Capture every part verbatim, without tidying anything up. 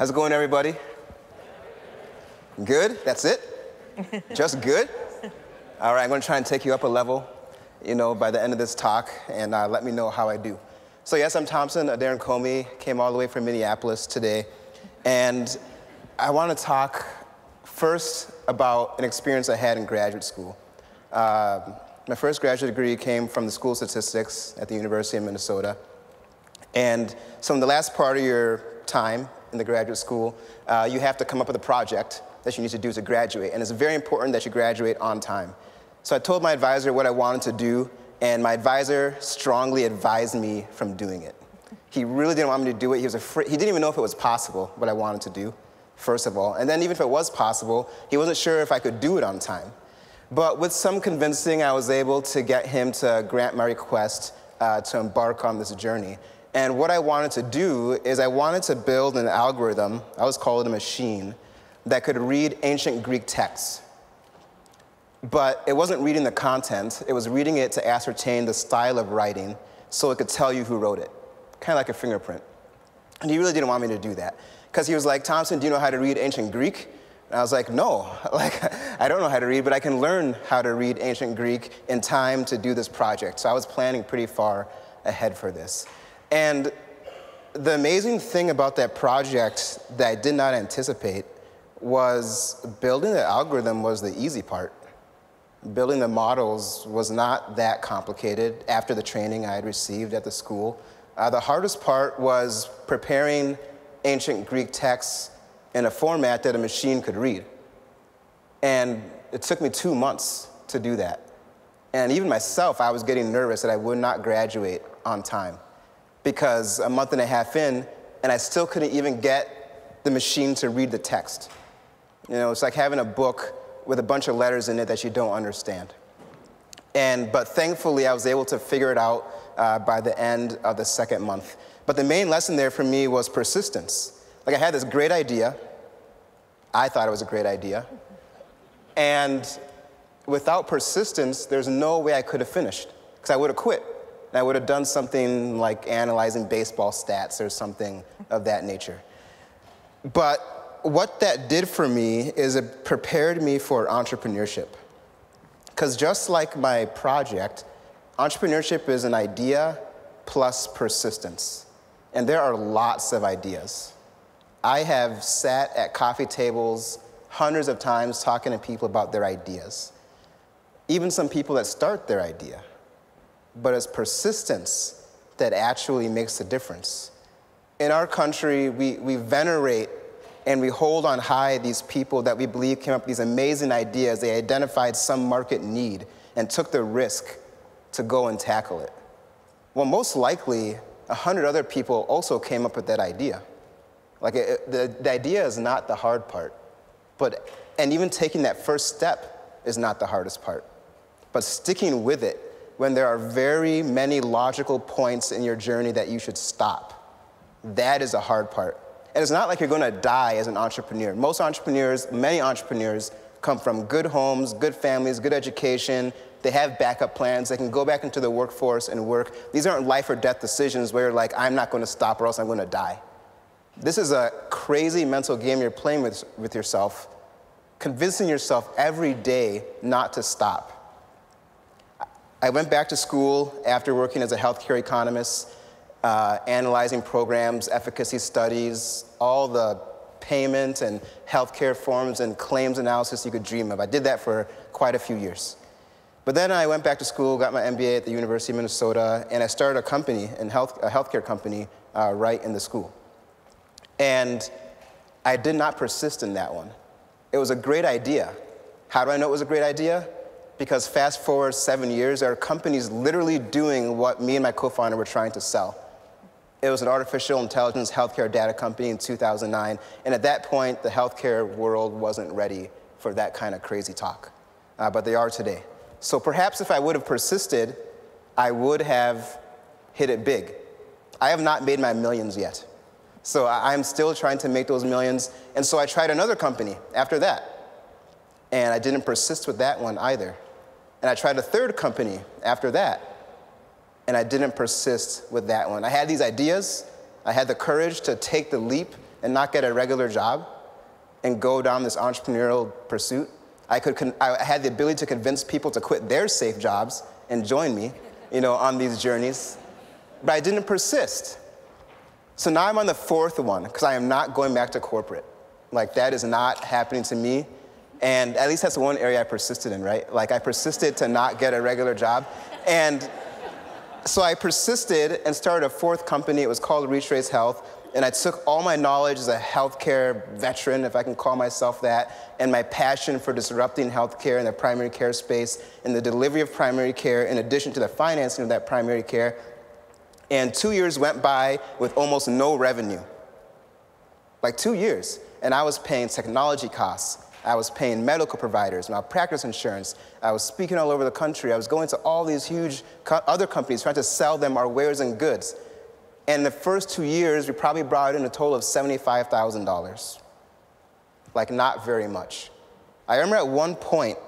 How's it going, everybody? Good? That's it? Just good? All right, I'm going to try and take you up a level, you know, by the end of this talk, and uh, let me know how I do. So yes, I'm Thompson Aderinkomi, came all the way from Minneapolis today, and I want to talk first about an experience I had in graduate school. Uh, my first graduate degree came from the School of Statistics at the University of Minnesota, and so in the last part of your time in the graduate school, uh, you have to come up with a project that you need to do to graduate, and it's very important that you graduate on time. So I told my advisor what I wanted to do, and my advisor strongly advised me from doing it. He really didn't want me to do it. He was afraid. He didn't even know if it was possible, what I wanted to do, first of all. And then even if it was possible, he wasn't sure if I could do it on time. But with some convincing, I was able to get him to grant my request uh, to embark on this journey. And what I wanted to do is I wanted to build an algorithm, I always call it a machine, that could read ancient Greek texts. But it wasn't reading the content, it was reading it to ascertain the style of writing so it could tell you who wrote it, kind of like a fingerprint. And he really didn't want me to do that, because he was like, Thompson, do you know how to read ancient Greek? And I was like, no, like, I don't know how to read, but I can learn how to read ancient Greek in time to do this project. So I was planning pretty far ahead for this. And the amazing thing about that project that I did not anticipate was building the algorithm was the easy part. Building the models was not that complicated after the training I had received at the school. Uh, the hardest part was preparing ancient Greek texts in a format that a machine could read. And it took me two months to do that. And even myself, I was getting nervous that I would not graduate on time, because a month and a half in, and I still couldn't even get the machine to read the text. You know, it's like having a book with a bunch of letters in it that you don't understand. And, but thankfully, I was able to figure it out uh, by the end of the second month. But the main lesson there for me was persistence. Like, I had this great idea. I thought it was a great idea. And without persistence, there's no way I could have finished, because I would have quit. And I would have done something like analyzing baseball stats or something of that nature. But what that did for me is it prepared me for entrepreneurship. Because just like my project, entrepreneurship is an idea plus persistence. And there are lots of ideas. I have sat at coffee tables hundreds of times talking to people about their ideas, even some people that start their idea. But it's persistence that actually makes a difference. In our country, we, we venerate and we hold on high these people that we believe came up with these amazing ideas. They identified some market need and took the risk to go and tackle it. Well, most likely, a hundred other people also came up with that idea. Like, it, the, the idea is not the hard part. But, and even taking that first step is not the hardest part. But sticking with it, when there are very many logical points in your journey that you should stop, that is the hard part. And it's not like you're going to die as an entrepreneur. Most entrepreneurs, many entrepreneurs, come from good homes, good families, good education. They have backup plans. They can go back into the workforce and work. These aren't life or death decisions where you're like, I'm not going to stop or else I'm going to die. This is a crazy mental game you're playing with, with yourself, convincing yourself every day not to stop. I went back to school after working as a healthcare economist, uh, analyzing programs, efficacy studies, all the payment and healthcare forms and claims analysis you could dream of. I did that for quite a few years. But then I went back to school, got my M B A at the University of Minnesota, and I started a company, in health, a healthcare company, uh, right in the school. And I did not persist in that one. It was a great idea. How do I know it was a great idea? Because fast forward seven years, there are companies literally doing what me and my co-founder were trying to sell. It was an artificial intelligence healthcare data company in two thousand nine, and at that point, the healthcare world wasn't ready for that kind of crazy talk, uh, but they are today. So perhaps if I would have persisted, I would have hit it big. I have not made my millions yet, so I'm still trying to make those millions, and so I tried another company after that, and I didn't persist with that one either. And I tried a third company after that, and I didn't persist with that one. I had these ideas, I had the courage to take the leap, and not get a regular job and go down this entrepreneurial pursuit, I, could con I had the ability to convince people to quit their safe jobs and join me, you know, on these journeys. But I didn't persist. So now I'm on the fourth one, because I am not going back to corporate. Like, that is not happening to me. And at least that's one area I persisted in, right? Like, I persisted to not get a regular job. And so I persisted and started a fourth company. It was called RetraceHealth. And I took all my knowledge as a healthcare veteran, if I can call myself that, and my passion for disrupting healthcare in the primary care space and the delivery of primary care, in addition to the financing of that primary care. And two years went by with almost no revenue. Like two years. And I was paying technology costs. I was paying medical providers, malpractice insurance. I was speaking all over the country. I was going to all these huge co- other companies trying to sell them our wares and goods. And the first two years, we probably brought in a total of seventy-five thousand dollars. Like, not very much. I remember at one point,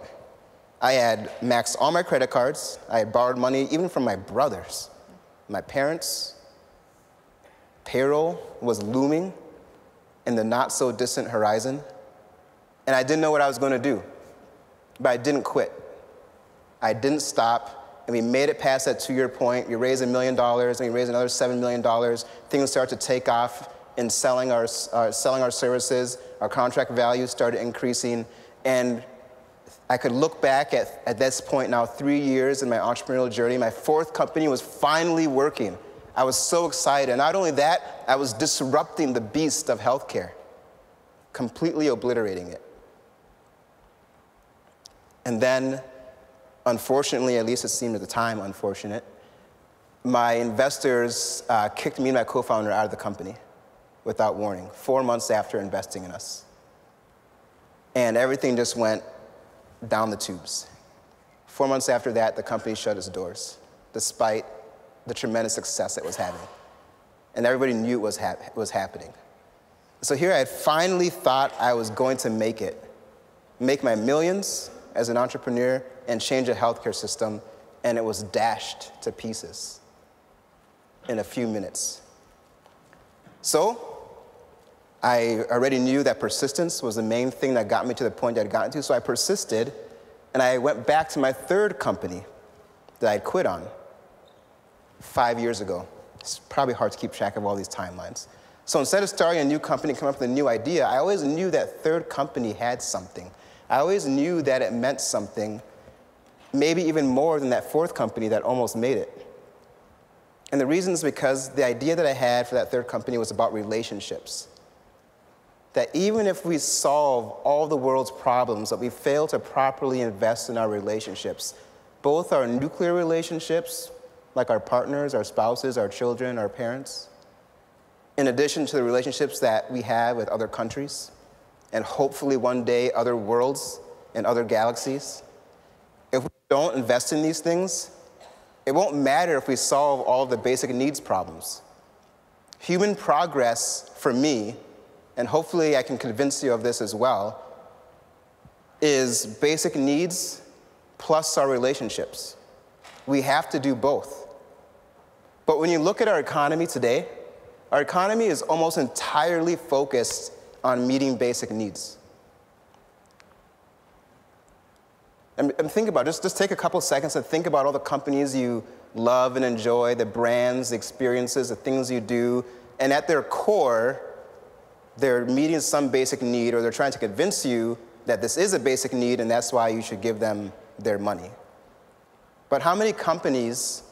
I had maxed all my credit cards. I had borrowed money even from my brothers, my parents. Payroll was looming in the not-so-distant horizon. And I didn't know what I was going to do, but I didn't quit. I didn't stop, and we made it past that two-year point. We raised a million dollars, and we raised another seven million dollars. Things started to take off in selling our, uh, selling our services. Our contract value started increasing, and I could look back at, at this point now, three years in my entrepreneurial journey. My fourth company was finally working. I was so excited. Not only that, I was disrupting the beast of healthcare, completely obliterating it. And then, unfortunately, at least it seemed at the time unfortunate, my investors uh, kicked me and my co-founder out of the company without warning, four months after investing in us. And everything just went down the tubes. Four months after that, the company shut its doors, despite the tremendous success it was having. And everybody knew it was, ha was happening. So here I had finally thought I was going to make it, make my millions as an entrepreneur and change a healthcare system, and it was dashed to pieces in a few minutes. So I already knew that persistence was the main thing that got me to the point that I'd gotten to, so I persisted, and I went back to my third company that I'd quit on five years ago. It's probably hard to keep track of all these timelines. So instead of starting a new company and coming up with a new idea, I always knew that third company had something. I always knew that it meant something, maybe even more than that fourth company that almost made it. And the reason is because the idea that I had for that third company was about relationships. That even if we solve all the world's problems, that we fail to properly invest in our relationships, both our nuclear relationships, like our partners, our spouses, our children, our parents, in addition to the relationships that we have with other countries, and hopefully one day other worlds and other galaxies. If we don't invest in these things, it won't matter if we solve all of the basic needs problems. Human progress, for me, and hopefully I can convince you of this as well, is basic needs plus our relationships. We have to do both. But when you look at our economy today, our economy is almost entirely focused on meeting basic needs. And, and think about it, just, just take a couple seconds and think about all the companies you love and enjoy, the brands, the experiences, the things you do, and at their core, they're meeting some basic need, or they're trying to convince you that this is a basic need and that's why you should give them their money. But how many companies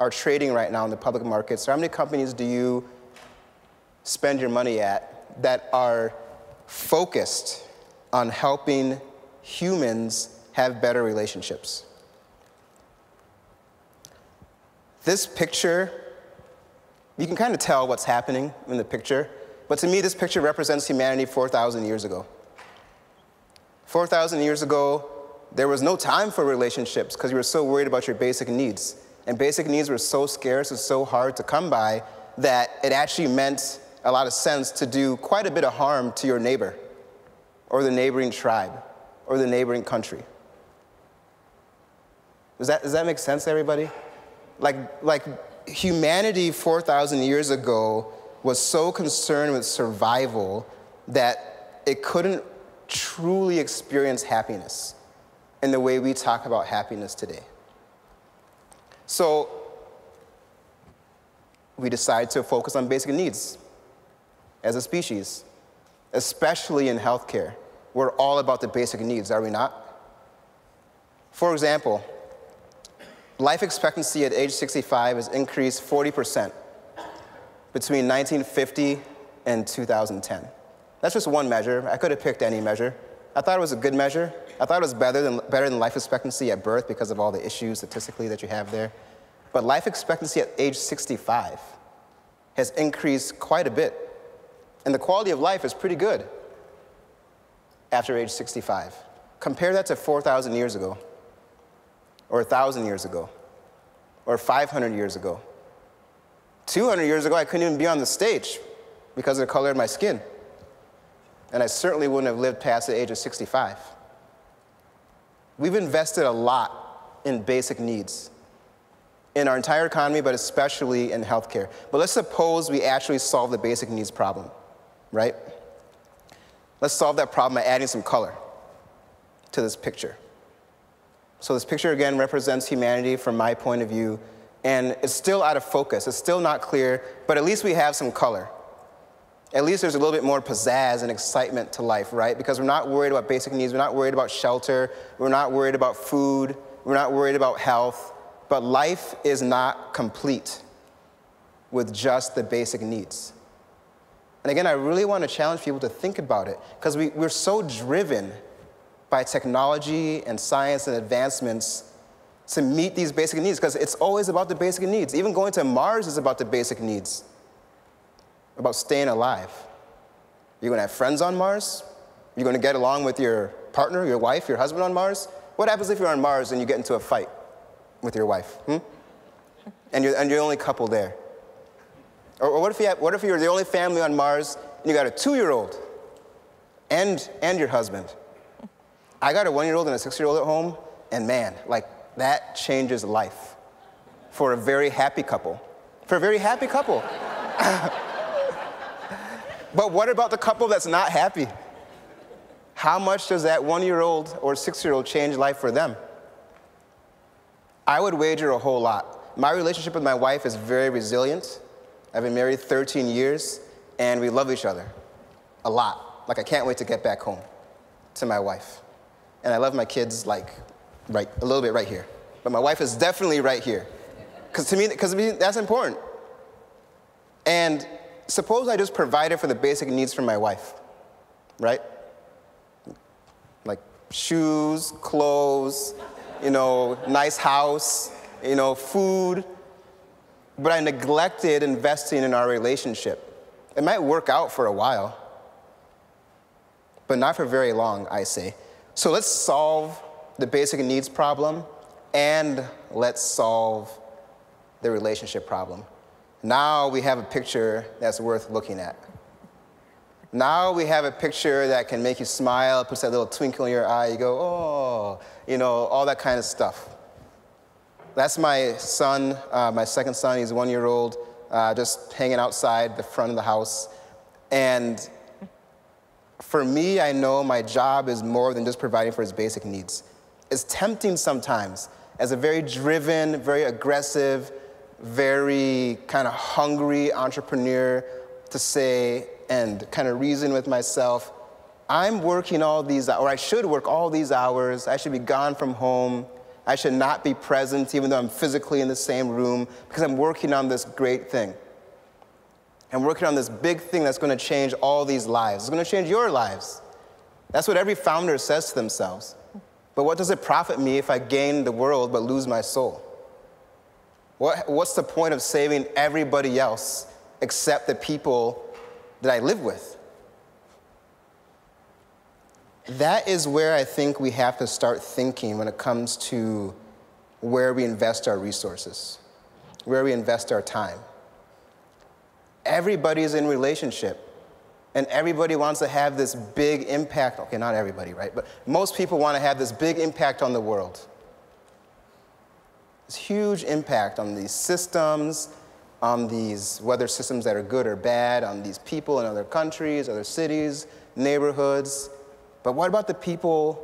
are trading right now in the public markets? Or how many companies do you spend your money at that are focused on helping humans have better relationships? This picture, you can kind of tell what's happening in the picture, but to me this picture represents humanity four thousand years ago. four thousand years ago, there was no time for relationships because you were so worried about your basic needs. And basic needs were so scarce and so hard to come by that it actually meant a lot of sense to do quite a bit of harm to your neighbor or the neighboring tribe or the neighboring country. Does that, does that make sense, everybody? Like, like humanity four thousand years ago was so concerned with survival that it couldn't truly experience happiness in the way we talk about happiness today. So we decided to focus on basic needs as a species, especially in healthcare. We're all about the basic needs, are we not? For example, life expectancy at age sixty-five has increased forty percent between nineteen fifty and two thousand ten. That's just one measure. I could have picked any measure. I thought it was a good measure. I thought it was better than, better than life expectancy at birth because of all the issues statistically that you have there. But life expectancy at age sixty-five has increased quite a bit. And the quality of life is pretty good after age sixty-five. Compare that to four thousand years ago, or one thousand years ago, or five hundred years ago. two hundred years ago, I couldn't even be on the stage because of the color of my skin. And I certainly wouldn't have lived past the age of sixty-five. We've invested a lot in basic needs, in our entire economy, but especially in healthcare. But let's suppose we actually solve the basic needs problem, right? Let's solve that problem by adding some color to this picture. So this picture, again, represents humanity from my point of view, and it's still out of focus. It's still not clear, but at least we have some color. At least there's a little bit more pizzazz and excitement to life, right? Because we're not worried about basic needs. We're not worried about shelter. We're not worried about food. We're not worried about health. But life is not complete with just the basic needs. And again, I really want to challenge people to think about it, because we, we're so driven by technology and science and advancements to meet these basic needs, because it's always about the basic needs. Even going to Mars is about the basic needs, about staying alive. You're going to have friends on Mars? You're going to get along with your partner, your wife, your husband on Mars? What happens if you're on Mars and you get into a fight with your wife? Hmm? And, you're, and you're the only couple there. Or, or what if you have, what if you're the only family on Mars and you got a two-year-old and, and your husband? I got a one-year-old and a six-year-old at home, and man, like, that changes life for a very happy couple. For a very happy couple. But what about the couple that's not happy? How much does that one-year-old or six-year-old change life for them? I would wager a whole lot. My relationship with my wife is very resilient. I've been married thirteen years, and we love each other a lot. Like, I can't wait to get back home to my wife. And I love my kids, like, right, a little bit right here. But my wife is definitely right here. Because to me, because to me, that's important. And suppose I just provided for the basic needs for my wife, right? Like shoes, clothes, you know, nice house, you know, food. But I neglected investing in our relationship. It might work out for a while, but not for very long, I say. So let's solve the basic needs problem, and let's solve the relationship problem. Now we have a picture that's worth looking at. Now we have a picture that can make you smile, puts that little twinkle in your eye, you go, oh, you know, all that kind of stuff. That's my son, uh, my second son, he's one year old, uh, just hanging outside the front of the house. And for me, I know my job is more than just providing for his basic needs. It's tempting sometimes as a very driven, very aggressive, very kind of hungry entrepreneur to say and kind of reason with myself, I'm working all these hours, or I should work all these hours. I should be gone from home. I should not be present even though I'm physically in the same room because I'm working on this great thing. I'm working on this big thing that's going to change all these lives. It's going to change your lives. That's what every founder says to themselves. But what does it profit me if I gain the world but lose my soul? What, what's the point of saving everybody else except the people that I live with? That is where I think we have to start thinking when it comes to where we invest our resources, where we invest our time. Everybody is in relationship, and everybody wants to have this big impact. Okay, not everybody, right? But most people want to have this big impact on the world. This huge impact on these systems on these weather systems that are good or bad, on these people in other countries, other cities, neighborhoods. But what about the people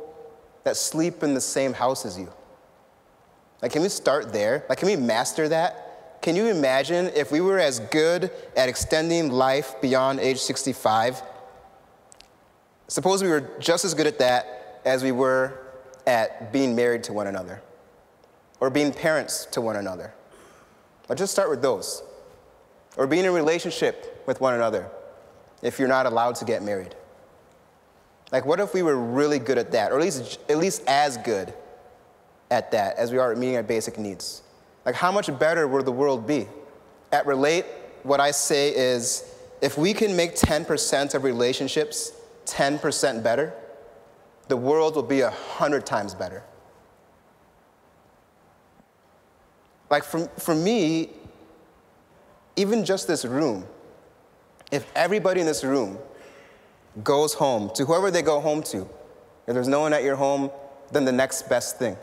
that sleep in the same house as you? Like, can we start there? Like, can we master that? Can you imagine if we were as good at extending life beyond age sixty-five? Suppose we were just as good at that as we were at being married to one another, or being parents to one another. Or just start with those. Or being in a relationship with one another if you're not allowed to get married. Like, what if we were really good at that, or at least, at least as good at that as we are at meeting our basic needs? Like, how much better would the world be? At Relate, what I say is, if we can make ten percent of relationships ten percent better, the world will be a hundred times better. Like, for, for me, even just this room, if everybody in this room goes home to whoever they go home to, if there's no one at your home, then the next best thing.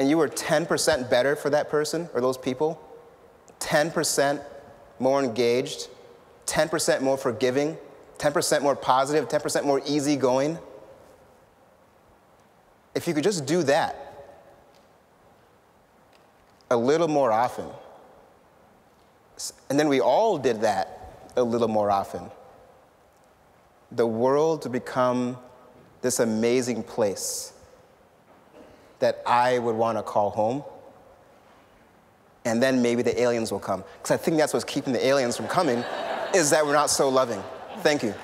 And you were ten percent better for that person or those people, ten percent more engaged, ten percent more forgiving, ten percent more positive, ten percent more easygoing. If you could just do that a little more often, and then we all did that a little more often, the world would become this amazing place that I would want to call home. And then maybe the aliens will come, because I think that's what's keeping the aliens from coming, is that we're not so loving. Thank you.